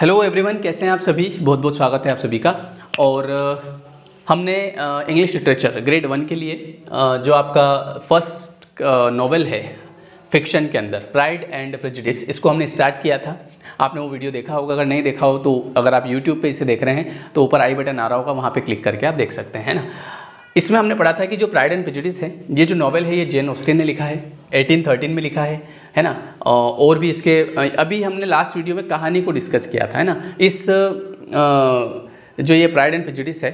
Hello everyone, कैसे हैं आप सभी। बहुत बहुत स्वागत है आप सभी का। और हमने इंग्लिश लिटरेचर ग्रेड 1 के लिए जो आपका फर्स्ट नोवेल है फिक्शन के अंदर, प्राइड एंड प्रेजुडिस, इसको हमने स्टार्ट किया था। आपने वो वीडियो देखा होगा, अगर नहीं देखा हो तो अगर आप यूट्यूब पे इसे देख रहे हैं तो ऊपर आई बटन आ रहा होगा, वहाँ पर क्लिक करके आप देख सकते हैं, है ना। इसमें हमने पढ़ा था कि जो प्राइड एंड प्रेजुडिस है, ये जो नॉवेल है ये जेन ऑस्टिन ने लिखा है, 1813 में लिखा है, है ना। और भी इसके अभी हमने लास्ट वीडियो में कहानी को डिस्कस किया था, है ना। इस जो ये प्राइड एंड प्रेजुडिस है,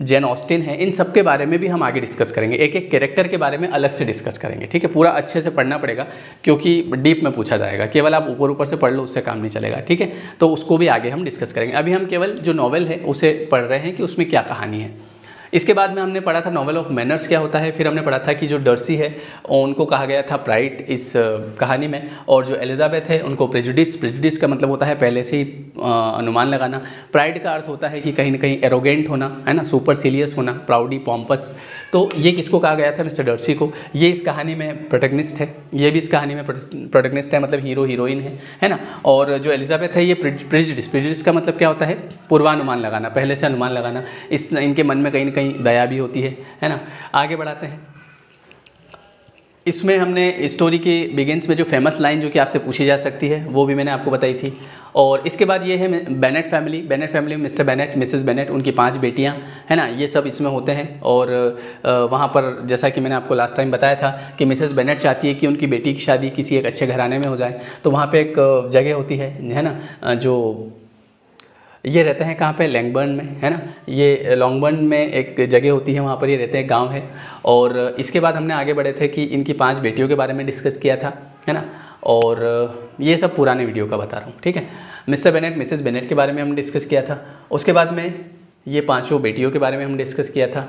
जेन ऑस्टिन है, इन सब के बारे में भी हम आगे डिस्कस करेंगे। एक एक कैरेक्टर के बारे में अलग से डिस्कस करेंगे, ठीक है। पूरा अच्छे से पढ़ना पड़ेगा क्योंकि डीप में पूछा जाएगा, केवल आप ऊपर ऊपर से पढ़ लो उससे काम नहीं चलेगा, ठीक है। तो उसको भी आगे हम डिस्कस करेंगे। अभी हम केवल जो नॉवेल है उसे पढ़ रहे हैं कि उसमें क्या कहानी है। इसके बाद में हमने पढ़ा था नॉवेल ऑफ मैनर्स क्या होता है। फिर हमने पढ़ा था कि जो डर्सी है उनको कहा गया था प्राइड इस कहानी में, और जो एलिजाबेथ है उनको प्रेजुडिस। प्रेजुडिस का मतलब होता है पहले से ही अनुमान लगाना। प्राइड का अर्थ होता है कि कहीं ना कहीं एरोगेंट होना, है ना, सुपरसिलियस होना, प्राउडी, पॉम्पस। तो ये किसको कहा गया था, मिस्टर डर्सी को। ये इस कहानी में प्रोटैगनिस्ट है, ये भी इस कहानी में प्रोटैगनिस्ट है, मतलब हीरो हीरोइन है ना। और जो एलिजाबेथ है ये प्रेजुडिस का मतलब क्या होता है, पूर्वानुमान लगाना, पहले से अनुमान लगाना। इस इनके मन में कहीं ना दया भी होती है ना। आगे बढ़ाते हैं। इसमें हमने स्टोरी के बिगिंस में जो फेमस लाइन जो कि आपसे पूछी जा सकती है वो भी मैंने आपको बताई थी। और इसके बाद ये है बेनेट फैमिली। बेनेट फैमिली में मिस्टर बेनेट, मिसेस बेनेट, उनकी 5 बेटियां, है ना, ये सब इसमें होते हैं। और वहाँ पर जैसा कि मैंने आपको लास्ट टाइम बताया था कि मिसेस बेनेट चाहती है कि उनकी बेटी की शादी किसी एक अच्छे घराने में हो जाए। तो वहाँ पर एक जगह होती है ना, जो ये रहते हैं, कहाँ पे, लॉन्गबर्न में, है ना। ये लॉन्गबर्न में एक जगह होती है, वहाँ पर ये रहते हैं, गांव है। और इसके बाद हमने आगे बढ़े थे कि इनकी 5 बेटियों के बारे में डिस्कस किया था, है ना। और ये सब पुराने वीडियो का बता रहा हूँ, ठीक है। मिस्टर बेनेट, मिसेस बेनेट के बारे में हमने डिस्कस किया था। उसके बाद में ये 5 बेटियों के बारे में हमने डिस्कस किया था।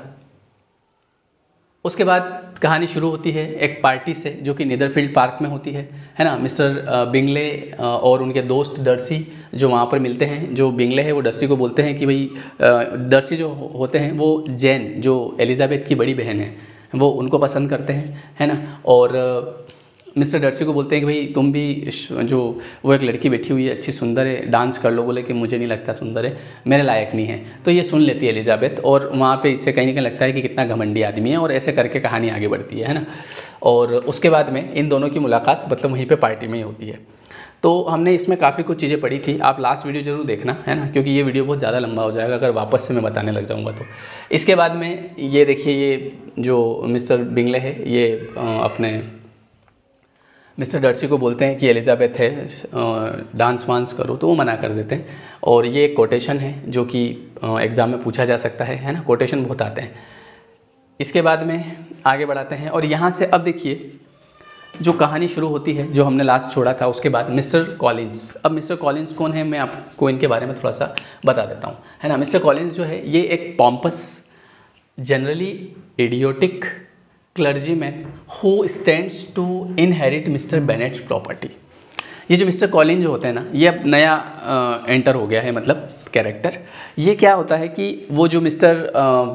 उसके बाद कहानी शुरू होती है एक पार्टी से जो कि नेदरफील्ड पार्क में होती है ना। मिस्टर बिंगले और उनके दोस्त डर्सी जो वहाँ पर मिलते हैं। जो बिंगले है वो डर्सी को बोलते हैं कि भाई, डर्सी जो होते हैं वो जेन, जो एलिजाबेथ की बड़ी बहन है, वो उनको पसंद करते हैं, है ना। और मिस्टर डर्सी को बोलते हैं कि भाई तुम भी जो वो एक लड़की बैठी हुई है अच्छी सुंदर है, डांस कर लो। बोले कि मुझे नहीं लगता सुंदर है, मेरे लायक नहीं है। तो ये सुन लेती है एलिजाबेथ, और वहाँ पे इससे कहीं ना कहीं लगता है कि कितना घमंडी आदमी है, और ऐसे करके कहानी आगे बढ़ती है ना। और उसके बाद में इन दोनों की मुलाकात मतलब वहीं पर पार्टी में ही होती है। तो हमने इसमें काफ़ी कुछ चीज़ें पढ़ी थी। आप लास्ट वीडियो जरूर देखना, है ना, क्योंकि ये वीडियो बहुत ज़्यादा लंबा हो जाएगा अगर वापस से मैं बताने लग जाऊँगा तो। इसके बाद में ये देखिए, ये जो मिस्टर बिंगले है ये अपने मिस्टर डर्सी को बोलते हैं कि एलिजाबेथ है, डांस वांस करो, तो वो मना कर देते हैं। और ये एक कोटेशन है जो कि एग्ज़ाम में पूछा जा सकता है ना। कोटेशन बहुत आते हैं। इसके बाद में आगे बढ़ाते हैं। और यहाँ से अब देखिए जो कहानी शुरू होती है जो हमने लास्ट छोड़ा था उसके बाद, मिस्टर कॉलिंस। अब मिस्टर कॉलिंस कौन है, मैं आपको इनके बारे में थोड़ा सा बता देता हूँ, है ना। मिस्टर कॉलिंस जो है ये एक pompous, generally idiotic clergyman who stands to inherit Mr Bennet's property. ये जो मिस्टर कॉलिन जो होते हैं ना, ये अब नया एंटर हो गया है, मतलब कैरेक्टर। ये क्या होता है कि वो जो मिस्टर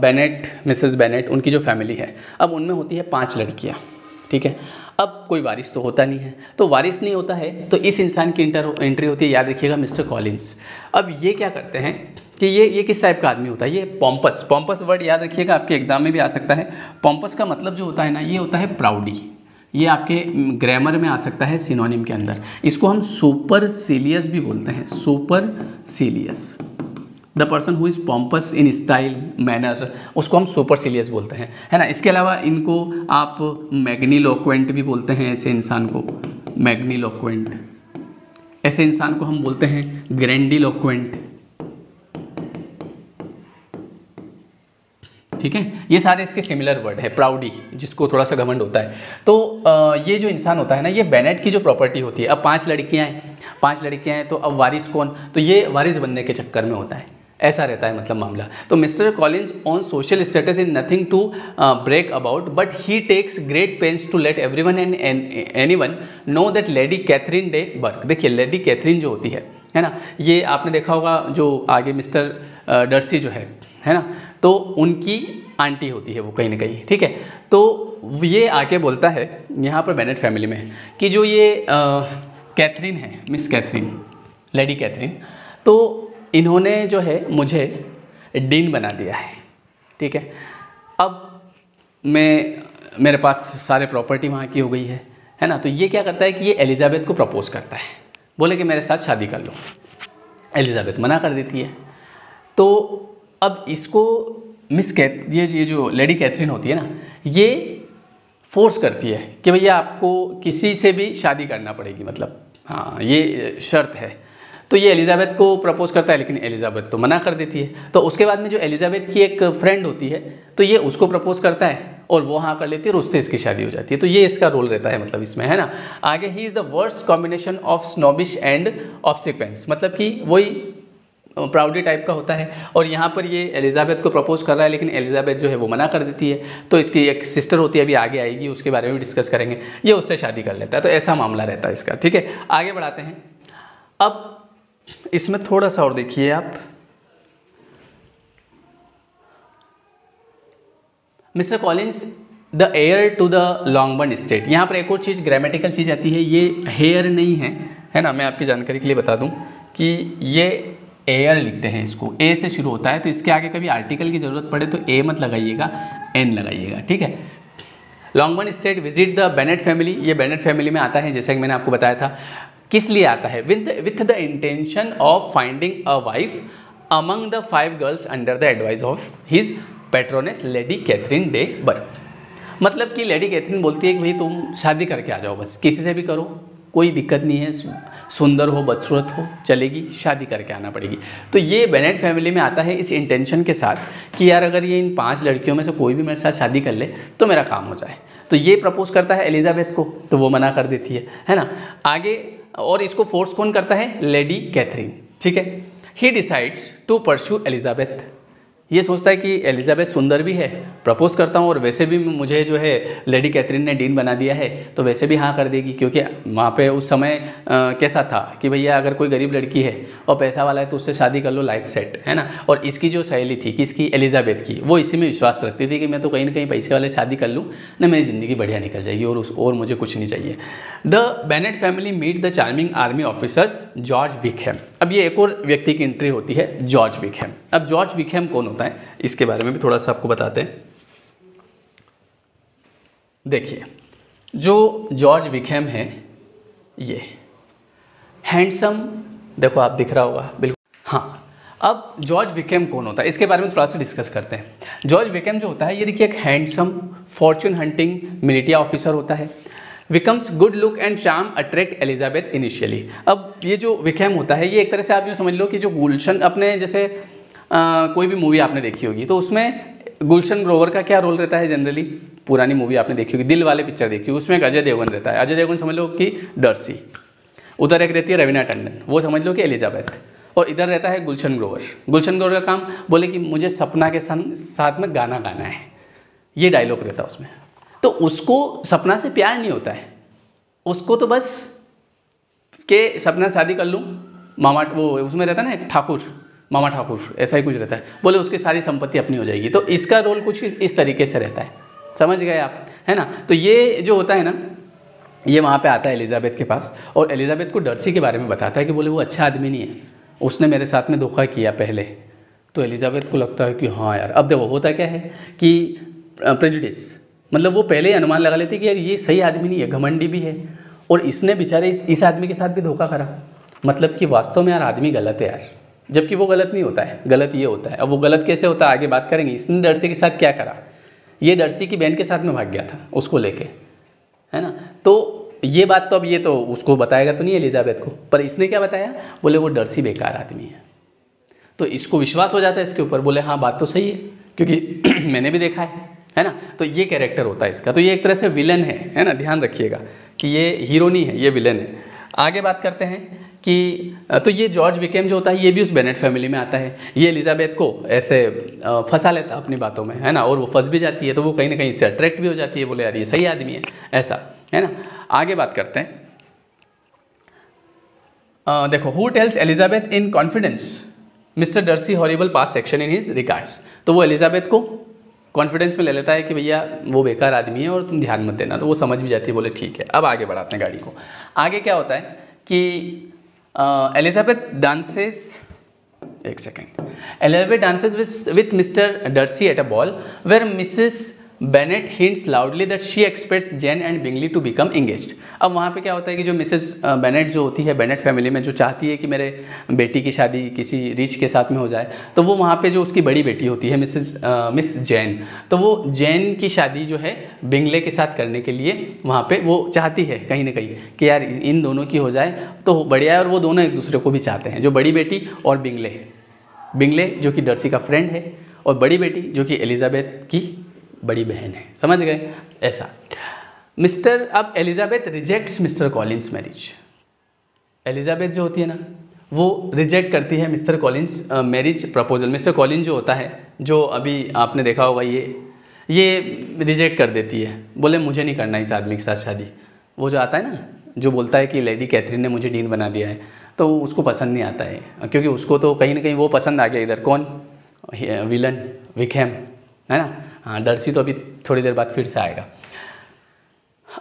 बेनेट, मिसेस बेनेट, उनकी जो फैमिली है, अब उनमें होती है 5 लड़कियां, ठीक है। अब कोई वारिस तो होता नहीं है, तो वारिस नहीं होता है तो इस इंसान की एंट्री होती है, याद रखिएगा, मिस्टर कॉलिंस। अब ये क्या करते हैं कि ये किस टाइप का आदमी होता है, ये पॉम्पस। पॉम्पस वर्ड याद रखिएगा, आपके एग्जाम में भी आ सकता है। पॉम्पस का मतलब जो होता है ना, ये होता है प्राउडी। ये आपके ग्रामर में आ सकता है सिनोनिम के अंदर। इसको हम सुपर सीलियस भी बोलते हैं, supercilious. The person who is pompous in style, manner, उसको हम सुपर सीलियस बोलते हैं, है ना। इसके अलावा इनको आप मैग्नीलोक्वेंट भी बोलते हैं, ऐसे इंसान को मैग्नीलोक्वेंट, ऐसे इंसान को हम बोलते हैं ग्रैंडिलोक्वेंट, ठीक है। ये सारे इसके सिमिलर वर्ड है, प्राउडी, जिसको थोड़ा सा घमंड होता है। तो ये जो इंसान होता है ना, ये बेनेट की जो प्रॉपर्टी होती है, अब 5 लड़कियां हैं तो अब वारिस कौन, तो ये वारिस बनने के चक्कर में होता है, ऐसा रहता है मतलब मामला। तो Mr Collins on social status is nothing to break about, but he takes great pains to let everyone and anyone know that lady Catherine de बर्ग। देखिए लेडी कैथरीन जो होती है ना, ये आपने देखा होगा जो आगे मिस्टर डर्सी जो है ना, तो उनकी आंटी होती है वो कहीं ना कहीं, ठीक है। तो ये आके बोलता है यहाँ पर बेनेट फैमिली में कि जो ये कैथरीन है, मिस कैथरीन, लेडी कैथरीन, तो इन्होंने जो है मुझे डीन बना दिया है, ठीक है। अब मैं, मेरे पास सारे प्रॉपर्टी वहाँ की हो गई है ना। तो ये क्या करता है कि ये एलिजाबेथ को प्रपोज करता है, बोले कि मेरे साथ शादी कर लो। एलिजाबेथ मना कर देती है। तो अब इसको मिस कैथ, ये जो लेडी कैथरीन होती है ना, ये फोर्स करती है कि भैया आपको किसी से भी शादी करना पड़ेगी, मतलब हाँ ये शर्त है। तो ये एलिजाबेथ को प्रपोज करता है, लेकिन एलिजाबेथ तो मना कर देती है। तो उसके बाद में जो एलिजाबेथ की एक फ्रेंड होती है, तो ये उसको प्रपोज करता है और वो हाँ कर लेती है और उससे इसकी शादी हो जाती है। तो ये इसका रोल रहता है, मतलब इसमें, है ना। आगे he is the worst combination of snobbish and obsequiousness, मतलब कि वही प्राउडी टाइप का होता है। और यहाँ पर ये एलिजाबेथ को प्रपोज कर रहा है, लेकिन एलिजाबेथ जो है वो मना कर देती है। तो इसकी एक सिस्टर होती है, अभी आगे आएगी, उसके बारे में भी डिस्कस करेंगे, ये उससे शादी कर लेता है। तो ऐसा मामला रहता है इसका, ठीक है। आगे बढ़ाते हैं। अब इसमें थोड़ा सा और देखिए आप, Mr Collins the heir to the Longbourn estate. यहाँ पर एक और चीज़, ग्रामेटिकल चीज़ आती है, ये हेयर नहीं है, है ना। मैं आपकी जानकारी के लिए बता दूँ कि ये एयर लिखते हैं, इसको ए से शुरू होता है, तो इसके आगे कभी आर्टिकल की ज़रूरत पड़े तो ए मत लगाइएगा, एन लगाइएगा, ठीक है। Longbourn estate visit the Bennet family, ये बेनेट फैमिली में आता है, जैसे कि मैंने आपको बताया था। किस लिए आता है? With the intention of finding a wife among the 5 girls under the advice of his patroness lady Catherine de birth. मतलब कि लेडी कैथरीन बोलती है कि भाई तुम शादी करके आ जाओ, बस किसी से भी करो, कोई दिक्कत नहीं है, सुंदर हो, बदसूरत हो, चलेगी, शादी करके आना पड़ेगी। तो ये बेनेट फैमिली में आता है इस इंटेंशन के साथ कि यार अगर ये इन 5 लड़कियों में से कोई भी मेरे साथ शादी कर ले तो मेरा काम हो जाए। तो ये प्रपोज करता है एलिजाबेथ को, तो वो मना कर देती है ना। आगे, और इसको फोर्स कौन करता है? लेडी कैथरीन, ठीक है। He decides to pursue Elizabeth, ये सोचता है कि एलिजाबेथ सुंदर भी है, प्रपोज करता हूँ, और वैसे भी मुझे जो है लेडी कैथरीन ने डीन बना दिया है, तो वैसे भी हाँ कर देगी, क्योंकि वहाँ पे उस समय कैसा था कि भैया अगर कोई गरीब लड़की है और पैसा वाला है तो उससे शादी कर लो, लाइफ सेट, है ना। और इसकी जो सहेली थी, किसकी? एलिजाबेथ की, वो इसी में विश्वास रखती थी कि मैं तो कहीं ना कहीं पैसे वाले शादी कर लूँ ना, मेरी ज़िंदगी बढ़िया निकल जाएगी, और मुझे कुछ नहीं चाहिए। The Bennet family meet the charming army officer George Wickham. अब ये एक और व्यक्ति की एंट्री होती है, जॉर्ज विकहैम। अब जॉर्ज विकहैम कौन होता है, इसके बारे में भी थोड़ा सा आपको बताते हैं। देखिए, जो जॉर्ज विकहैम है, ये हैंडसम, देखो आप दिख रहा होगा बिल्कुल, हाँ। अब जॉर्ज विकहैम कौन होता है, इसके बारे में थोड़ा सा डिस्कस करते हैं। जॉर्ज विकहैम जो होता है, ये देखिए, एक handsome fortune hunting military officer होता है। Wickham's good look and charm attract Elizabeth initially. अब ये जो विकहैम होता है, ये एक तरह से आप यूँ समझ लो कि जो गुलशन, अपने जैसे कोई भी मूवी आपने देखी होगी तो उसमें गुलशन ग्रोवर का क्या रोल रहता है, जनरली पुरानी मूवी आपने देखी होगी, दिल वाले पिक्चर देखी होगी, उसमें एक अजय देवगन रहता है, अजय देवगन समझ लो कि डर्सी, उधर एक रहती है रवीना टंडन, वो समझ लो कि एलिजाबेथ, और इधर रहता है गुलशन ग्रोवर। गुलशन ग्रोवर का काम बोले कि मुझे सपना के साथ में गाना गाना है, ये डायलॉग रहता है उसमें। तो उसको सपना से प्यार नहीं होता है, उसको तो बस के सपना शादी कर लूँ मामा, वो उसमें रहता ना ठाकुर, मामा ठाकुर, ऐसा ही कुछ रहता है, बोले उसकी सारी संपत्ति अपनी हो जाएगी। तो इसका रोल कुछ इस तरीके से रहता है, समझ गए आप, है ना। तो ये जो होता है ना, ये वहाँ पे आता है एलिजाबेथ के पास, और एलिजाबेथ को डर्सी के बारे में बताता है कि बोले वो अच्छा आदमी नहीं है, उसने मेरे साथ में धोखा किया पहले। तो एलिजाबेथ को लगता है कि हाँ यार, अब देखो होता क्या है कि प्रेजुडिस, मतलब वो पहले ही अनुमान लगा लेती कि यार ये सही आदमी नहीं है, घमंडी भी है, और इसने बेचारे इस आदमी के साथ भी धोखा करा, मतलब कि वास्तव में यार आदमी गलत है यार, जबकि वो गलत नहीं होता है, गलत ये होता है। अब वो गलत कैसे होता है आगे बात करेंगे। इसने डर्सी के साथ क्या करा, ये डर्सी की बहन के साथ में भाग गया था उसको लेके, है ना। तो ये बात तो अब ये तो उसको बताएगा तो नहीं एलिजाबेथ को, पर इसने क्या बताया, बोले वो डर्सी बेकार आदमी है। तो इसको विश्वास हो जाता है इसके ऊपर, बोले हाँ बात तो सही है, क्योंकि मैंने भी देखा है ना। तो ये कैरेक्टर होता है इसका। तो ये एक तरह से विलन है ना, ध्यान रखिएगा कि ये हीरो नहीं है, ये विलन है। आगे बात करते हैं कि तो ये जॉर्ज विकहैम जो होता है, ये भी उस बेनेट फैमिली में आता है। ये एलिजाबेथ को ऐसे फंसा लेता अपनी बातों में, है ना, और वो फंस भी जाती है। तो वो कहीं ना कहीं इससे अट्रैक्ट भी हो जाती है, बोले यार ये सही आदमी है, ऐसा, है ना। आगे बात करते हैं। देखो, who tells Elizabeth in confidence Mr Darcy horrible past action in his regards. तो वो एलिजाबेथ को कॉन्फिडेंस में ले लेता है कि भैया वो बेकार आदमी है और तुम ध्यान मत देना। तो वो समझ भी जाती है, बोले ठीक है। अब आगे बढ़ाते हैं गाड़ी को। आगे क्या होता है कि Elizabeth dances एक second. Elizabeth dances with Mr Darcy at a ball where Mrs Bennet hints loudly that she expects Jane and Bingley to become engaged. अब वहाँ पे क्या होता है कि जो मिसेस बेनेट जो होती है बेनेट फैमिली में, जो चाहती है कि मेरे बेटी की शादी किसी रिच के साथ में हो जाए, तो वो वहाँ पे जो उसकी बड़ी बेटी होती है मिस जैन, तो वो जैन की शादी जो है बिंगले के साथ करने के लिए वहाँ पे वो चाहती है कहीं ना कहीं कि यार इन दोनों की हो जाए तो बढ़िया है. और वो दोनों एक दूसरे को भी चाहते हैं, जो बड़ी बेटी और बिंगले जो कि डर्सी का फ्रेंड है, और बड़ी बेटी जो कि एलिजाबेथ की बड़ी बहन है. समझ गए ऐसा. मिस्टर अब Elizabeth rejects Mr Collins marriage. Elizabeth जो होती है ना वो रिजेक्ट करती है Mr Collins marriage proposal. Mr Collins जो होता है, जो अभी आपने देखा होगा, ये रिजेक्ट कर देती है. बोले मुझे नहीं करना इस आदमी के साथ शादी. वो जो आता है ना, जो बोलता है कि लेडी कैथरीन ने मुझे डीन बना दिया है, तो उसको पसंद नहीं आता है, क्योंकि उसको तो कहीं ना कहीं वो पसंद आ गया. इधर कौन विलन विकहम है ना. हाँ, डर्सी तो अभी थोड़ी देर बाद फिर से आएगा.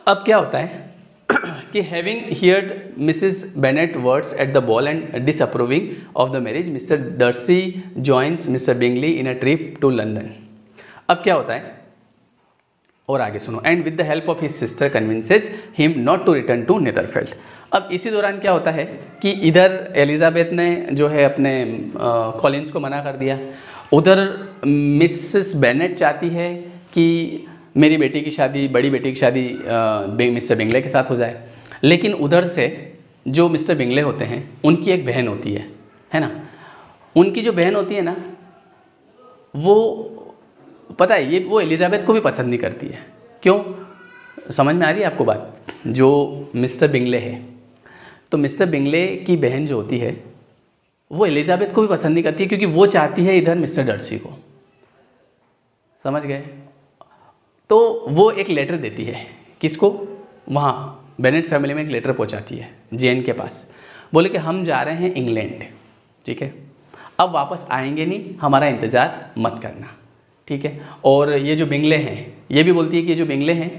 अब क्या होता है कि having heard Mrs Bennet words at the ball and disapproving of the marriage Mr Darcy joins Mr Bingley in a trip to London. अब क्या होता है और आगे सुनो. And with the help of his sister convinces him not to return to Netherfield. अब इसी दौरान क्या होता है कि इधर एलिजाबेथ ने जो है अपने कॉलिंस को मना कर दिया, उधर मिसेस बेनेट चाहती है कि मेरी बेटी की शादी, बड़ी बेटी की शादी मिस्टर बिंगले के साथ हो जाए. लेकिन उधर से जो मिस्टर बिंगले होते हैं उनकी एक बहन होती है ना. उनकी जो बहन होती है ना, वो पता है ये वो एलिजाबेथ को भी पसंद नहीं करती है. क्यों, समझ में आ रही है आपको बात. जो मिस्टर बिंगले है, तो मिस्टर बिंगले की बहन जो होती है वो एलिजाबेथ को भी पसंद नहीं करती है, क्योंकि वो चाहती है इधर मिस्टर डर्सी को. समझ गए. तो वो एक लेटर देती है. किसको? वहाँ बेनेट फैमिली में एक लेटर पहुँचाती है जेन के पास. बोले कि हम जा रहे हैं इंग्लैंड, ठीक है, अब वापस आएंगे नहीं, हमारा इंतज़ार मत करना, ठीक है. और ये जो बिंगले हैं, ये भी बोलती है कि जो बिंगले हैं,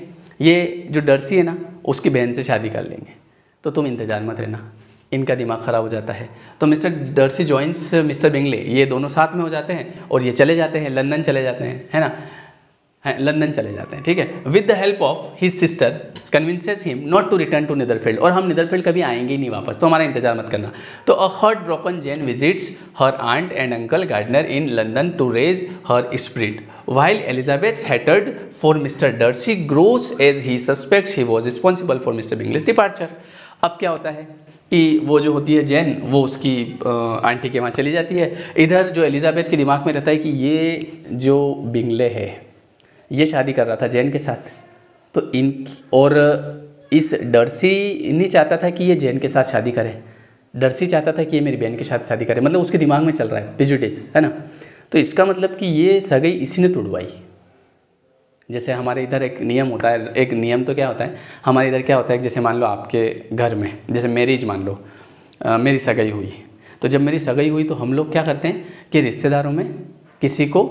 ये जो डर्सी है ना, उसकी बहन से शादी कर लेंगे, तो तुम इंतज़ार मत रहना. इनका दिमाग ख़राब हो जाता है. तो mister Darcy joins mister Bingley, ये दोनों साथ में हो जाते हैं और ये चले जाते हैं लंदन, चले जाते हैं, है ना, लंदन चले जाते हैं, ठीक है. With the help of his sister convinces him not to return to Netherfield. और हम नेदरफील्ड कभी आएंगे ही नहीं वापस, तो हमारा इंतजार मत करना. तो a hurt broken Jane visits her aunt and uncle Gardiner in London to raise her spirit while Elizabeth hatred for Mr Darcy grows as he suspects he was responsible for Mr Bingley's departure. अब क्या होता है कि वो जो होती है जैन, वो उसकी आंटी के वहाँ चली जाती है. इधर जो एलिजाबेथ के दिमाग में रहता है कि ये जो बिंगले है, ये शादी कर रहा था जैन के साथ, तो इन और इस डर्सी नहीं चाहता था कि ये जैन के साथ शादी करे. डर्सी चाहता था कि ये मेरी बहन के साथ शादी करे. मतलब उसके दिमाग में चल रहा है प्रेजुडिस, है ना. तो इसका मतलब कि ये सगाई इसी ने तुड़वाई. जैसे हमारे इधर एक नियम होता है, एक नियम तो क्या होता है हमारे इधर क्या होता है, जैसे मान लो आपके घर में जैसे मैरिज, मान लो मेरी सगाई हुई, तो जब मेरी सगाई हुई तो हम लोग क्या करते हैं कि रिश्तेदारों में किसी को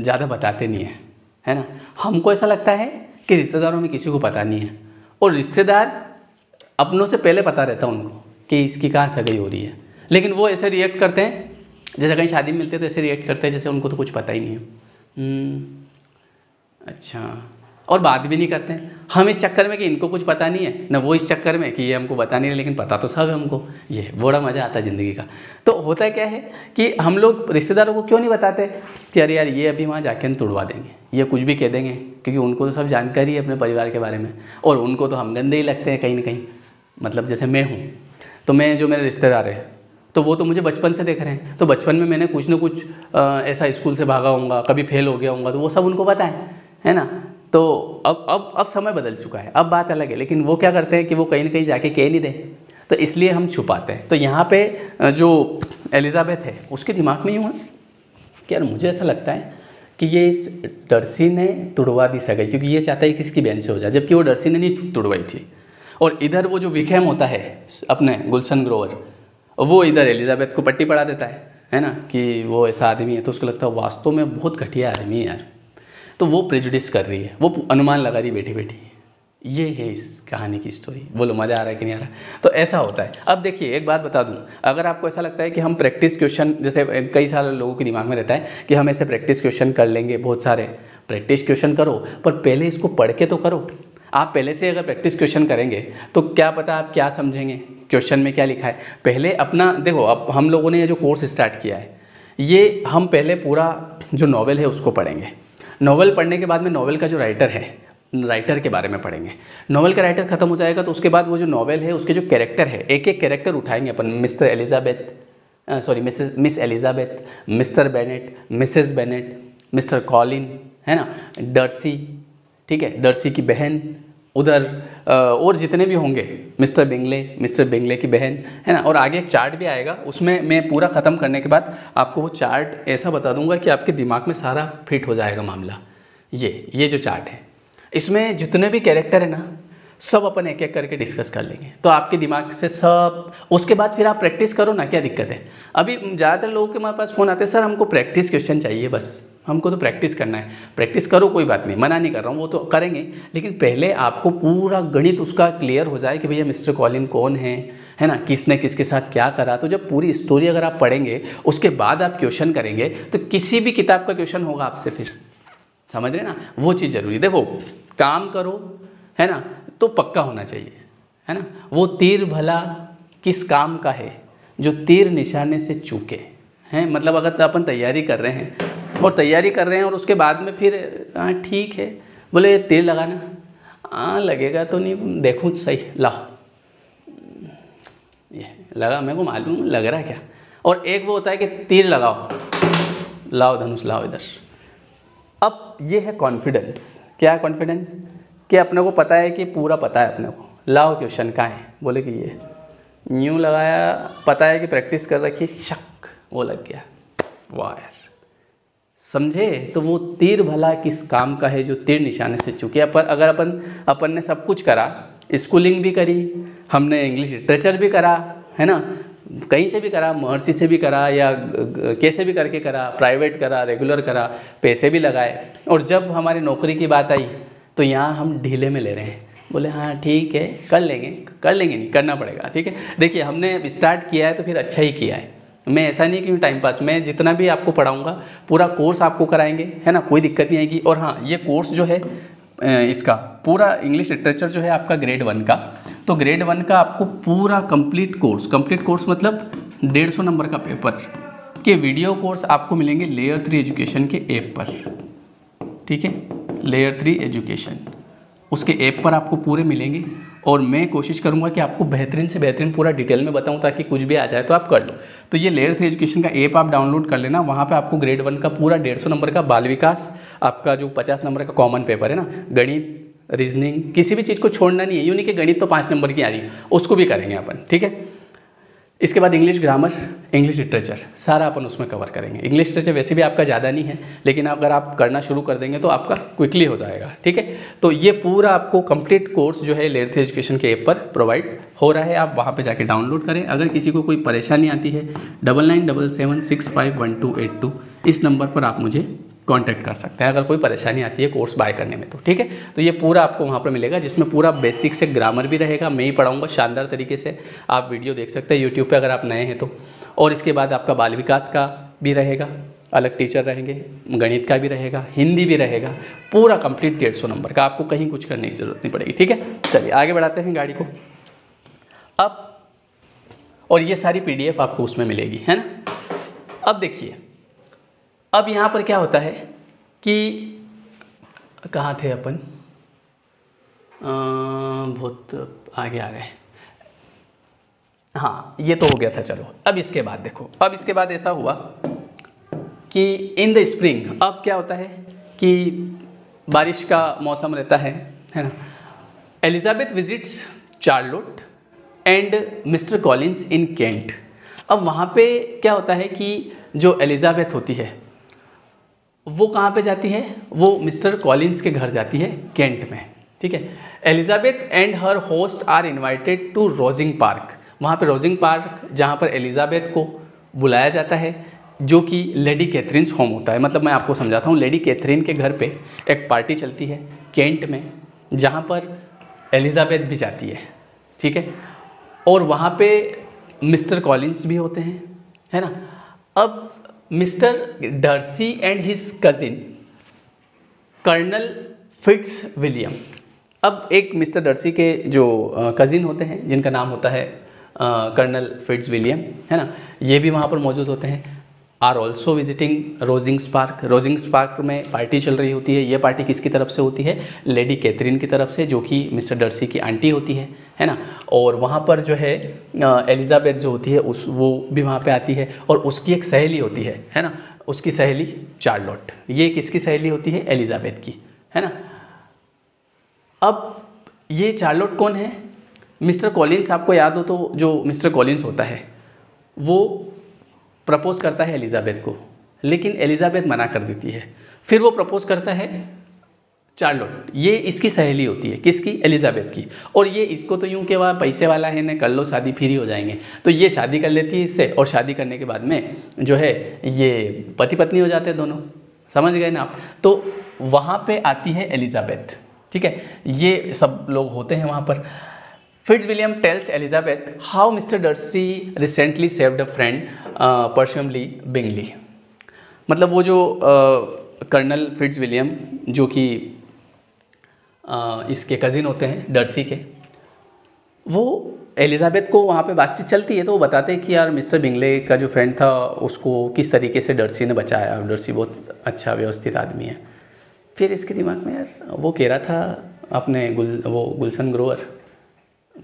ज़्यादा बताते नहीं है, है ना. हमको ऐसा लगता है कि रिश्तेदारों में किसी को पता नहीं है, और रिश्तेदार अपनों से पहले पता रहता है उनको कि इसकी कहाँ सगाई हो रही है. लेकिन वो ऐसे रिएक्ट करते हैं, जैसे कहीं शादी में मिलते तो ऐसे रिएक्ट करते हैं जैसे उनको तो कुछ पता ही नहीं है. अच्छा, और बात भी नहीं करते हैं. हम इस चक्कर में कि इनको कुछ पता नहीं है ना, वो इस चक्कर में कि ये हमको बता नहीं रहे, लेकिन पता तो सब है हमको. ये बड़ा मज़ा आता है ज़िंदगी का. तो होता है क्या है कि हम लोग रिश्तेदारों को क्यों नहीं बताते कि अरे यार ये अभी वहाँ जाके हम तुड़वा देंगे, ये कुछ भी कह देंगे, क्योंकि उनको तो सब जानकारी है अपने परिवार के बारे में, और उनको तो हम गंदे ही लगते हैं कहीं ना कहीं. मतलब जैसे मैं हूँ, तो मैं जो मेरे रिश्तेदार है, तो वो तो मुझे बचपन से देख रहे हैं, तो बचपन में मैंने कुछ ना कुछ ऐसा स्कूल से भागा होऊंगा, कभी फेल हो गया होऊंगा, तो वो सब उनको पता है ना. तो अब समय बदल चुका है, अब बात अलग है. लेकिन वो क्या करते हैं कि वो कहीं ना कहीं जाके कह नहीं दें, तो इसलिए हम छुपाते हैं. तो यहाँ पे जो एलिजाबेथ है उसके दिमाग में यूँ है कि यार मुझे ऐसा लगता है कि ये इस डर्सी ने तुड़वा दी सगाई, क्योंकि ये चाहता है कि इसकी बहन से हो जाए, जबकि वो डर्सी ने नहीं तुड़वाई थी. और इधर वो जो विकहम होता है अपने गुलशन ग्रोवर, वो इधर एलिजाबेथ को पट्टी पढ़ा देता है ना, कि वो ऐसा आदमी है. तो उसको लगता है वास्तव में बहुत घटिया आदमी है यार. तो वो प्रेजुडिस कर रही है, वो अनुमान लगा रही बैठी बैठी, ये है इस कहानी की स्टोरी। बोलो मज़ा आ रहा है कि नहीं आ रहा? तो ऐसा होता है। अब देखिए एक बात बता दूं, अगर आपको ऐसा लगता है कि हम प्रैक्टिस क्वेश्चन, जैसे कई सारे लोगों के दिमाग में रहता है कि हम ऐसे प्रैक्टिस क्वेश्चन कर लेंगे, बहुत सारे प्रैक्टिस क्वेश्चन करो, पर पहले इसको पढ़ के तो करो। आप पहले से अगर प्रैक्टिस क्वेश्चन करेंगे तो क्या पता आप क्या समझेंगे, क्वेश्चन में क्या लिखा है। पहले अपना देखो, अब हम लोगों ने ये जो कोर्स स्टार्ट किया है, ये हम पहले पूरा जो नॉवेल है उसको पढ़ेंगे। नॉवेल पढ़ने के बाद में नॉवेल का जो राइटर है, राइटर के बारे में पढ़ेंगे। नॉवेल का राइटर खत्म हो जाएगा तो उसके बाद वो जो नॉवेल है उसके जो कैरेक्टर है, एक एक कैरेक्टर उठाएंगे अपन। Mr Elizabeth, sorry Miss Elizabeth, Mr Bennet, Mrs Bennet, Mr Collin, है ना, डर्सी, ठीक है, डर्सी की बहन, उधर और जितने भी होंगे, मिस्टर बिंगले, मिस्टर बिंगले की बहन, है ना। और आगे एक चार्ट भी आएगा, उसमें मैं पूरा ख़त्म करने के बाद आपको वो चार्ट ऐसा बता दूंगा कि आपके दिमाग में सारा फिट हो जाएगा मामला। ये जो चार्ट है, इसमें जितने भी कैरेक्टर है ना, सब अपन एक एक करके डिस्कस कर लेंगे। तो आपके दिमाग से सब, उसके बाद फिर आप प्रैक्टिस करो ना, क्या दिक्कत है। अभी ज़्यादातर लोगों के मेरे पास फ़ोन आते हैं, सर हमको प्रैक्टिस क्वेश्चन चाहिए, बस हमको तो प्रैक्टिस करना है। प्रैक्टिस करो, कोई बात नहीं, मना नहीं कर रहा हूँ, वो तो करेंगे, लेकिन पहले आपको पूरा गणित उसका क्लियर हो जाए कि भैया मिस्टर कॉलिन कौन है ना, किसने किसके साथ क्या करा। तो जब पूरी स्टोरी अगर आप पढ़ेंगे, उसके बाद आप क्वेश्चन करेंगे, तो किसी भी किताब का क्वेश्चन होगा आपसे, फिर समझ रहे ना, वो चीज़ ज़रूरी। देखो काम करो, है ना, तो पक्का होना चाहिए, है ना। वो तीर भला किस काम का है जो तीर निशाने से चूके, हैं। मतलब अगर अपन तैयारी कर रहे हैं और उसके बाद में फिर हाँ ठीक है, बोले तीर लगाना, हाँ लगेगा तो नहीं, देखूँ सही, लाओ ये लगा, मेरे को मालूम लग रहा है क्या। और एक वो होता है कि तीर लगाओ, लाओ धनुष, लाओ इधर। अब ये है कॉन्फिडेंस। क्या है कॉन्फिडेंस? कि अपने को पता है, कि पूरा पता है अपने को, लाओ क्वेश्चन कहाँ है, बोले कि ये न्यू लगाया, पता है कि प्रैक्टिस कर रखी, शक वो लग गया, वायर, समझे। तो वो तीर भला किस काम का है जो तीर निशाने से चूके। अगर अपन ने सब कुछ करा, स्कूलिंग भी करी, हमने इंग्लिश लिटरेचर भी करा, है ना, कहीं से भी करा, महर्षि से भी करा या कैसे भी करके करा, प्राइवेट करा, रेगुलर करा, पैसे भी लगाए, और जब हमारी नौकरी की बात आई तो यहाँ हम ढीले में ले रहे हैं, बोले हाँ ठीक है कर लेंगे, नहीं करना पड़ेगा, ठीक है। देखिए हमने स्टार्ट किया है तो फिर अच्छा ही किया है। मैं ऐसा नहीं कि टाइम पास, मैं जितना भी आपको पढ़ाऊँगा पूरा कोर्स आपको कराएंगे, है ना, कोई दिक्कत नहीं आएगी। और हाँ, ये कोर्स जो है इसका पूरा इंग्लिश लिटरेचर जो है आपका ग्रेड 1 का, तो ग्रेड 1 का आपको पूरा कंप्लीट कोर्स मतलब 150 नंबर का पेपर के वीडियो कोर्स आपको मिलेंगे लेयर 3 एजुकेशन के ऐप पर, ठीक है, लेयर 3 एजुकेशन उसके ऐप पर आपको पूरे मिलेंगे। और मैं कोशिश करूंगा कि आपको बेहतरीन से बेहतरीन पूरा डिटेल में बताऊं, ताकि कुछ भी आ जाए तो आप कर लो। तो ये लेयर 3 एजुकेशन का ऐप आप डाउनलोड कर लेना, वहाँ पे आपको ग्रेड 1 का पूरा 150 नंबर का बाल विकास, आपका जो 50 नंबर का कॉमन पेपर है ना, गणित, रीजनिंग, किसी भी चीज़ को छोड़ना नहीं है। यूँ नहीं कि गणित तो 5 नंबर की आ रही है, उसको भी करेंगे अपन, ठीक है। इसके बाद इंग्लिश ग्रामर, इंग्लिश लिटरेचर, सारा अपन उसमें कवर करेंगे। इंग्लिश लिटरेचर वैसे भी आपका ज़्यादा नहीं है, लेकिन अगर आप करना शुरू कर देंगे तो आपका क्विकली हो जाएगा, ठीक है। तो ये पूरा आपको कंप्लीट कोर्स जो है लेयर 3 एजुकेशन के ऐप पर प्रोवाइड हो रहा है, आप वहाँ पे जाके डाउनलोड करें। अगर किसी को कोई परेशानी आती है, 9977651282 इस नंबर पर आप मुझे कॉन्टैक्ट कर सकते हैं, अगर कोई परेशानी आती है कोर्स बाय करने में तो, ठीक है। तो ये पूरा आपको वहाँ पर मिलेगा, जिसमें पूरा बेसिक से ग्रामर भी रहेगा, मैं ही पढ़ाऊँगा शानदार तरीके से। आप वीडियो देख सकते हैं यूट्यूब पे अगर आप नए हैं तो। और इसके बाद आपका बाल विकास का भी रहेगा, अलग टीचर रहेंगे, गणित का भी रहेगा, हिंदी भी रहेगा, पूरा कंप्लीट 150 नंबर का, आपको कहीं कुछ करने की ज़रूरत नहीं पड़ेगी, ठीक है। चलिए आगे बढ़ाते हैं गाड़ी को अब, और ये सारी PDF आपको उसमें मिलेगी, है ना। अब देखिए, अब यहाँ पर क्या होता है कि कहाँ थे अपन, बहुत आगे आ गए, हाँ ये तो हो गया था, चलो। अब इसके बाद देखो, अब इसके बाद ऐसा हुआ कि इन द स्प्रिंग, अब क्या होता है कि बारिश का मौसम रहता है ना। Elizabeth visits Charlotte and Mr Collins in Kent. अब वहाँ पे क्या होता है कि जो एलिजाबेथ होती है वो कहाँ पे जाती है, वो मिस्टर कॉलिन्स के घर जाती है केंट में, ठीक है। Elizabeth and her host are invited to rousing Park. वहाँ पे रोजिंग पार्क, जहाँ पर एलिजाबेथ को बुलाया जाता है, जो कि लेडी कैथरीन्स होम होता है। मतलब मैं आपको समझाता हूँ, लेडी कैथरीन के घर पे एक पार्टी चलती है केंट में, जहाँ पर एलिजाबेथ भी जाती है, ठीक है, और वहाँ पे मिस्टर कॉलिंस भी होते हैं, है ना। अब mister Darcy and his cousin colonel Fitzwilliam, अब एक मिस्टर डर्सी के जो कज़िन होते हैं जिनका नाम होता है कर्नल फिट्सविलियम, है ना, ये भी वहाँ पर मौजूद होते हैं। Are also visiting Rosings park. Rosings park में पार्टी चल रही होती है। ये पार्टी किसकी तरफ से होती है? लेडी कैथरीन की तरफ से, जो कि मिस्टर डर्सी की आंटी होती है, है ना। और वहाँ पर जो है एलिजाबेथ जो होती है उस वो भी वहाँ पे आती है, और उसकी एक सहेली होती है, है ना, उसकी सहेली चार्लोट। ये किसकी सहेली होती है? एलिजाबेथ की, है ना। अब ये चार्लोट कौन है? मिस्टर कॉलिंस, आपको याद हो तो जो मिस्टर कॉलिंस होता है वो प्रपोज करता है एलिजाबेथ को, लेकिन एलिजाबेथ मना कर देती है। फिर वो प्रपोज करता है चार्लोट, ये इसकी सहेली होती है। किसकी? एलिजाबेथ की। और ये इसको तो यूँ कि वह पैसे वाला है ना, कर लो शादी फ्री हो जाएंगे, तो ये शादी कर लेती है इससे, और शादी करने के बाद में जो है ये पति पत्नी हो जाते हैं दोनों, समझ गए ना आप। तो वहाँ पर आती है एलिजाबेथ, ठीक है, ये सब लोग होते हैं वहाँ पर। Fitzwilliam tells Elizabeth how Mr. Darcy recently saved a friend, personally Bingley। मतलब वो जो कर्नल फिट्सविलियम जो कि इसके कज़िन होते हैं डर्सी के, वो एलिजाबेथ को वहाँ पे बातचीत चलती है, तो वो बताते हैं कि यार मिस्टर बिंगले का जो फ्रेंड था उसको किस तरीके से डर्सी ने बचाया, डर्सी बहुत अच्छा व्यवस्थित आदमी है। फिर इसके दिमाग में यार वो कह रहा था अपने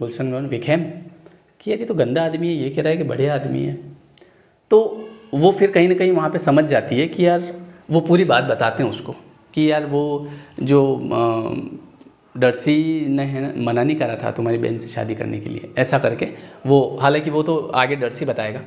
गुलशन विकहम कि यार ये तो गंदा आदमी है, ये कह रहा है कि बढ़िया आदमी है। तो वो फिर कहीं ना कहीं वहाँ पे समझ जाती है कि यार वो पूरी बात बताते हैं उसको कि यार वो जो डर्सी ने मना नहीं करा था तुम्हारी बहन से शादी करने के लिए, ऐसा करके वो, हालांकि वो तो आगे डर्सी बताएगा।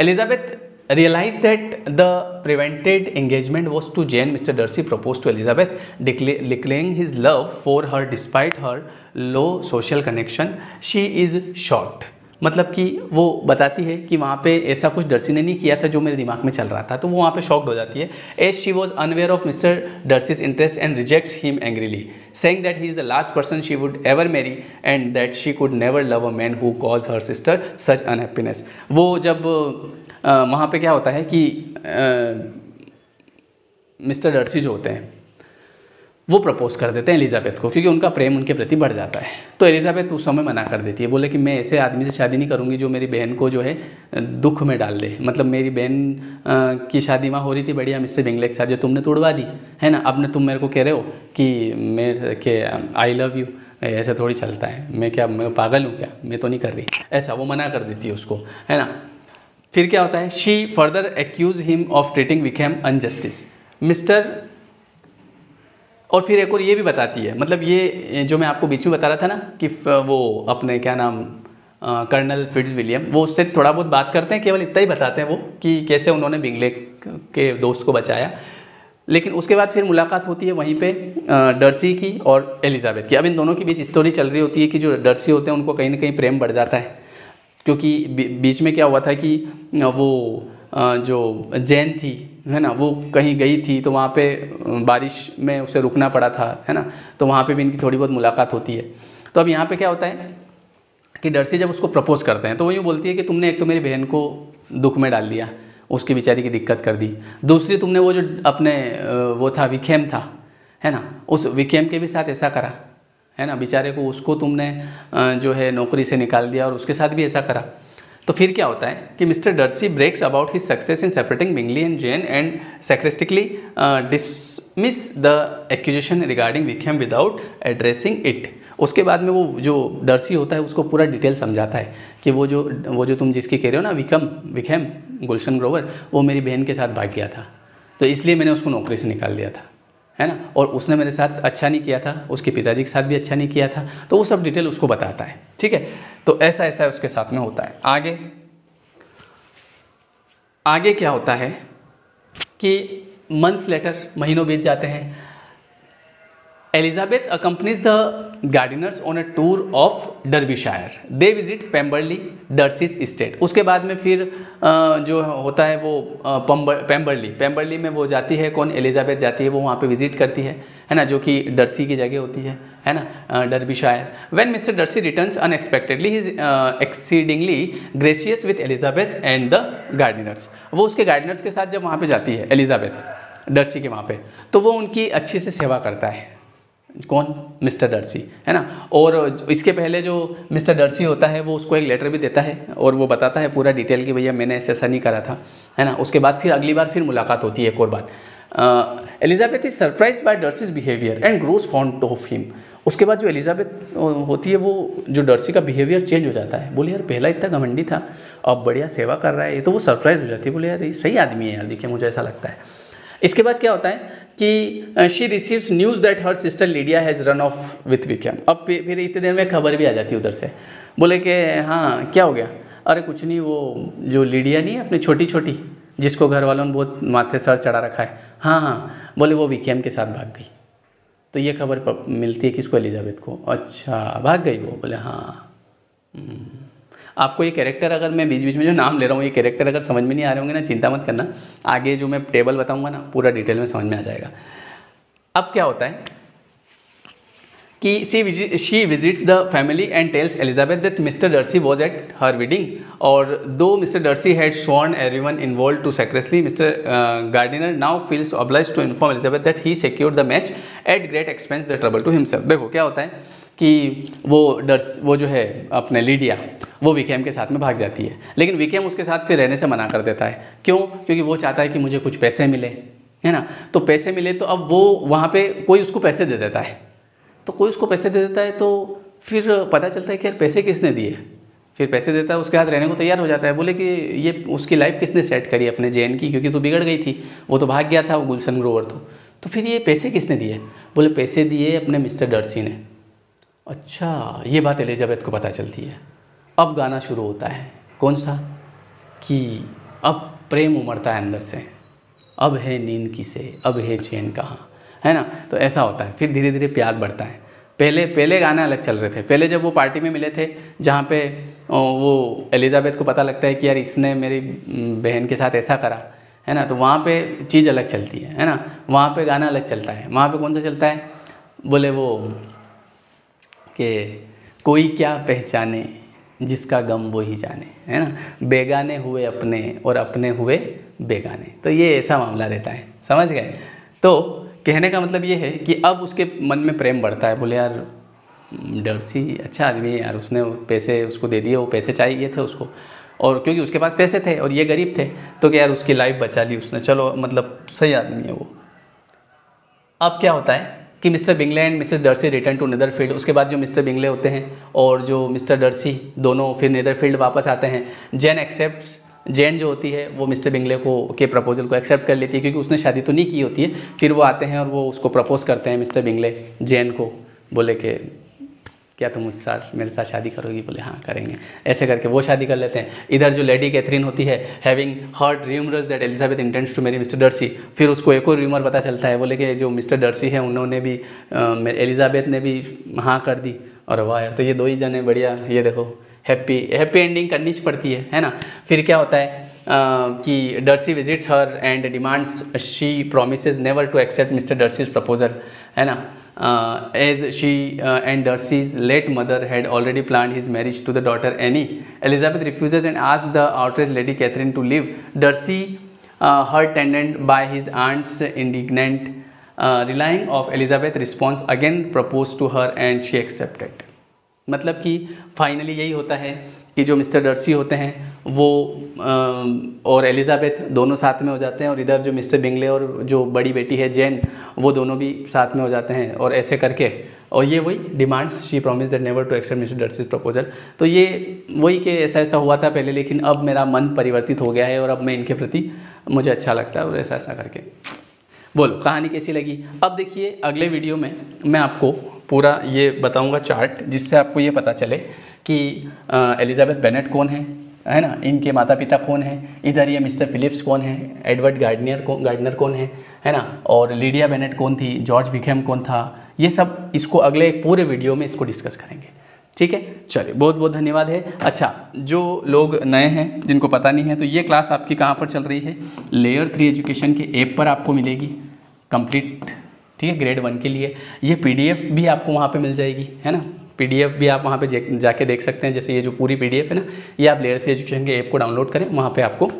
Elizabeth realise that the prevented engagement was to Jane. Mister Darcy propose to Elizabeth declaring his love for her despite her low social connection, she is short. मतलब कि वो बताती है कि वहाँ पे ऐसा कुछ डर्सी ने नहीं किया था जो मेरे दिमाग में चल रहा था, तो वो वहाँ पे शॉक्ड हो जाती है। As she was unaware of mister Darcy's interest and rejects him angrily saying that he is the last person she would ever marry and that she could never love a man who cause her sister such unhappiness. वो जब वहाँ पे क्या होता है कि mister Darcy जो होते हैं वो प्रपोज कर देते हैं एलिजाबेथ को, क्योंकि उनका प्रेम उनके प्रति बढ़ जाता है। तो एलिजाबेथ उस समय मना कर देती है, बोले कि मैं ऐसे आदमी से शादी नहीं करूँगी जो मेरी बहन को जो है दुख में डाल दे। मतलब मेरी बहन की शादी वहाँ हो रही थी बढ़िया मिस्टर बिंगले के साथ, जो तुमने तोड़वा दी, है ना। अब तुम मेरे को कह रहे हो कि आई लव यू, ऐसा थोड़ी चलता है। मैं पागल हूँ क्या? मैं तो नहीं कर रही ऐसा। वो मना कर देती है उसको, है ना। फिर क्या होता है? She further accuse him of treating Wickham injustice mister. और फिर एक और ये भी बताती है, मतलब ये जो मैं आपको बीच में बता रहा था ना कि वो अपने क्या नाम कर्नल फिट्सविलियम, वो उससे थोड़ा बहुत बात करते हैं, केवल इतना ही बताते हैं वो कि कैसे उन्होंने बिंगले के दोस्त को बचाया। लेकिन उसके बाद फिर मुलाकात होती है वहीं पे डर्सी की और एलिजाबेथ की। अब इन दोनों के बीच स्टोरी चल रही होती है कि जो डर्सी होते हैं उनको कहीं ना कहीं प्रेम बढ़ जाता है, क्योंकि बीच में क्या हुआ था कि वो जो जैन थी, है ना, वो कहीं गई थी तो वहाँ पे बारिश में उसे रुकना पड़ा था, है ना, तो वहाँ पे भी इनकी थोड़ी बहुत मुलाकात होती है। तो अब यहाँ पे क्या होता है कि डर्सी जब उसको प्रपोज करते हैं तो वो यूँ बोलती है कि तुमने एक तो मेरी बहन को दुख में डाल दिया, उसकी बेचारी की दिक्कत कर दी, दूसरी तुमने वो जो अपने वो था विकहम था, है ना, उस विकहम के भी साथ ऐसा करा, है ना, बेचारे को, उसको तुमने जो है नौकरी से निकाल दिया और उसके साथ भी ऐसा करा। तो फिर क्या होता है कि mister Darcy brags about his success in separating Bingley and Jane and sarcastically dismiss the accusation regarding Wickham without addressing it. उसके बाद में वो जो डर्सी होता है उसको पूरा डिटेल समझाता है कि वो जो तुम जिसकी कह रहे हो ना विकहम गुलशन ग्रोवर, वो मेरी बहन के साथ भाग गया था, तो इसलिए मैंने उसको नौकरी से निकाल दिया था, है ना, और उसने मेरे साथ अच्छा नहीं किया था, उसके पिताजी के साथ भी अच्छा नहीं किया था। तो वो सब डिटेल उसको बताता है, ठीक है। तो ऐसा ऐसा उसके साथ में होता है। आगे आगे क्या होता है कि मंथ्स लेटर, महीनों बीत जाते हैं। Elizabeth accompanies the Gardiners on a tour of Derbyshire, they visit Pemberley Darcy's estate. उसके बाद में फिर जो होता है वो पेम्बरली में वो जाती है, कौन? एलिजाबेथ जाती है, वो वहाँ पे विजिट करती है ना, जो कि डर्सी की जगह होती है है ना, Derbyshire. When mister Darcy returns unexpectedly he is exceedingly gracious with Elizabeth and the Gardiners. वो उसके गार्डनर्स के साथ जब वहाँ पे जाती है एलिजाबेथ डर्सी के वहाँ पे, तो वो उनकी अच्छी से सेवा करता है. कौन? मिस्टर डर्सी, है ना. और इसके पहले जो मिस्टर डर्सी होता है वो उसको एक लेटर भी देता है और वो बताता है पूरा डिटेल कि भैया मैंने ऐसा नहीं करा था, है ना. उसके बाद फिर अगली बार फिर मुलाकात होती है. एक और बात, Elizabeth is surprise by Darcy's behaviour and grows fond of him. उसके बाद जो एलिजाबेथ होती है वो जो डर्सी का बिहेवियर चेंज हो जाता है. बोले यार पहला इतना घमंडी था, अब बढ़िया सेवा कर रहा है ये, तो वो सरप्राइज हो जाती है. बोले यार ये सही आदमी है यार, देखिए मुझे ऐसा लगता है. इसके बाद क्या होता है कि she receives news that her sister Lydia has run off with Wickham. अब फिर इतने देर में खबर भी आ जाती है उधर से. बोले कि हाँ क्या हो गया? अरे कुछ नहीं, वो जो लीडिया नहीं है अपनी छोटी छोटी, जिसको घर वालों ने बहुत माथे सर चढ़ा रखा है, हाँ हाँ, बोले वो विकम के साथ भाग गई. तो ये खबर मिलती है किसको? एलिजाबेथ को. अच्छा भाग गई वो? बोले हाँ. आपको ये कैरेक्टर अगर मैं बीच बीच में जो नाम ले रहा हूँ, ये कैरेक्टर अगर समझ में नहीं आ रहे होंगे ना, चिंता मत करना, आगे जो मैं टेबल बताऊंगा ना पूरा डिटेल में समझ में आ जाएगा. अब क्या होता है कि she visits the family and tells Elizabeth that mister Darcy was at her wedding और though mister Darcy had sworn everyone involve to secretly, mister Gardiner now feels oblige to inform Elizabeth that he secured the match at great expense the trouble to himself. देखो क्या होता है कि वो जो है अपने लीडिया, वो विकम के साथ में भाग जाती है, लेकिन विकम उसके साथ फिर रहने से मना कर देता है. क्यों? क्योंकि वो चाहता है कि मुझे कुछ पैसे मिले, है ना. तो पैसे मिले तो अब वो वहाँ पे कोई उसको पैसे दे देता है, तो कोई उसको पैसे दे देता है, तो फिर पता चलता है कि यार पैसे किसने दिए. फिर पैसे देता है, उसके हाथ रहने को तैयार हो जाता है. बोले कि ये उसकी लाइफ किसने सेट करी अपने जेन की, क्योंकि तो बिगड़ गई थी, वो तो भाग गया था वो गुलशन ग्रोवर. तो फिर ये पैसे किसने दिए? बोले पैसे दिए अपने मिस्टर डर्सी ने. अच्छा, ये बात एलिजाबेथ को पता चलती है. अब गाना शुरू होता है, कौन सा? कि अब प्रेम उमड़ता है अंदर से, अब है नींद किसे, अब है चैन कहाँ, है ना. तो ऐसा होता है, फिर धीरे धीरे प्यार बढ़ता है. पहले गाने अलग चल रहे थे. पहले जब वो पार्टी में मिले थे, जहाँ पे वो एलिजाबेथ को पता लगता है कि यार इसने मेरी बहन के साथ ऐसा करा, है ना, तो वहाँ पर चीज़ अलग चलती है ना. वहाँ पर गाना अलग चलता है. वहाँ पर कौन सा चलता है? बोले वो कि कोई क्या पहचाने, जिसका गम वो ही जाने, है ना. बेगाने हुए अपने और अपने हुए बेगाने. तो ये ऐसा मामला रहता है, समझ गए. तो कहने का मतलब ये है कि अब उसके मन में प्रेम बढ़ता है. बोले यार डर्सी अच्छा आदमी है यार, उसने पैसे उसको दे दिए, वो पैसे चाहिए थे उसको, और क्योंकि उसके पास पैसे थे और ये गरीब थे, तो कि यार उसकी लाइफ बचा ली उसने, चलो मतलब सही आदमी है वो. अब क्या होता है कि mister Bingley and Mrs Darcy return to Netherfield. उसके बाद जो मिस्टर बिंगले होते हैं और जो मिस्टर डर्सी, दोनों फिर नेदरफील्ड वापस आते हैं. जेन जो होती है वो मिस्टर बिंगले को के प्रपोजल को एक्सेप्ट कर लेती है, क्योंकि उसने शादी तो नहीं की होती है. फिर वो आते हैं और वो उसको प्रपोज करते हैं मिस्टर बिंगले जेन को. बोले कि क्या तुम मेरे साथ शादी करोगी? बोले हाँ करेंगे. ऐसे करके वो शादी कर लेते हैं. इधर जो लेडी कैथरीन होती है, having heard rumours that Elizabeth intends to marry mister Darcy, फिर उसको एक और र्यूमर पता चलता है. बोले कि जो मिस्टर डर्सी है उन्होंने भी एलिजाबेथ ने भी हाँ कर दी. और वाह यार, तो ये दो ही जने बढ़िया, ये देखो हैप्पी एंडिंग करनी पड़ती है ना. फिर क्या होता है कि Darcy visits her and demands, she promises never to accept mister Darcy's proposal, है ना. As she and Darcy's late mother had already planned his marriage to the daughter Annie, Elizabeth refuses and asks the outraged Lady Catherine to leave. Darcy, hurt and by his aunt's indignant relying of Elizabeth's response, again proposed to her and she accepted. मतलब कि finally यही होता है कि जो mister Darcy होते हैं वो और एलिजाबेथ दोनों साथ में हो जाते हैं, और इधर जो मिस्टर बिंगले और जो बड़ी बेटी है जेन, वो दोनों भी साथ में हो जाते हैं. और ऐसे करके, और ये वही demands, she promise that never to accept mister Darcy proposal. तो ये वही कि ऐसा हुआ था पहले, लेकिन अब मेरा मन परिवर्तित हो गया है और अब मैं इनके प्रति मुझे अच्छा लगता है, और ऐसा करके. बोलो कहानी कैसी लगी? अब देखिए अगले वीडियो में मैं आपको पूरा ये बताऊँगा चार्ट, जिससे आपको ये पता चले कि एलिजाबेथ बेनेट कौन है ना, इनके माता पिता कौन है, इधर ये मिस्टर फिलिप्स कौन है, एडवर्ड गार्डनर कौन है ना, और लीडिया बेनेट कौन थी, जॉर्ज विकहम कौन था. ये सब इसको अगले एक पूरे वीडियो में इसको डिस्कस करेंगे, ठीक है. चलिए, बहुत बहुत धन्यवाद है. अच्छा, जो लोग नए हैं, जिनको पता नहीं है, तो ये क्लास आपकी कहाँ पर चल रही है? लेयर 3 एजुकेशन के ऐप पर आपको मिलेगी, कंप्लीट ठीक है, ग्रेड 1 के लिए। ये PDF भी आपको वहाँ पे मिल जाएगी, है ना, PDF भी आप वहाँ पे जाके देख सकते हैं। जैसे ये जो पूरी PDF है ना, ये आप लेयर 3 एजुकेशन के ऐप को डाउनलोड करें, वहाँ पे आपको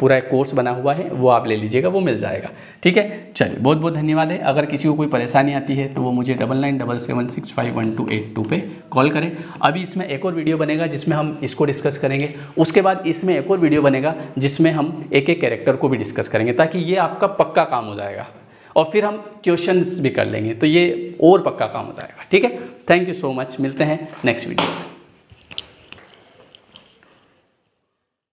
पूरा एक कोर्स बना हुआ है, वो आप ले लीजिएगा, वो मिल जाएगा। ठीक है, चलिए बहुत बहुत धन्यवाद है। अगर किसी को कोई परेशानी आती है तो वो मुझे 999776512282 पे कॉल करें। अभी इसमें एक और वीडियो बनेगा जिसमें हम इसको डिस्कस करेंगे, उसके बाद इसमें एक और वीडियो बनेगा जिसमें हम एक एक कैरेक्टर को भी डिस्कस करेंगे, ताकि ये आपका पक्का काम हो जाएगा, और फिर हम क्वेश्चंस भी कर लेंगे, तो ये और पक्का काम हो जाएगा। ठीक है, थैंक यू सो मच, मिलते हैं नेक्स्ट वीडियो में।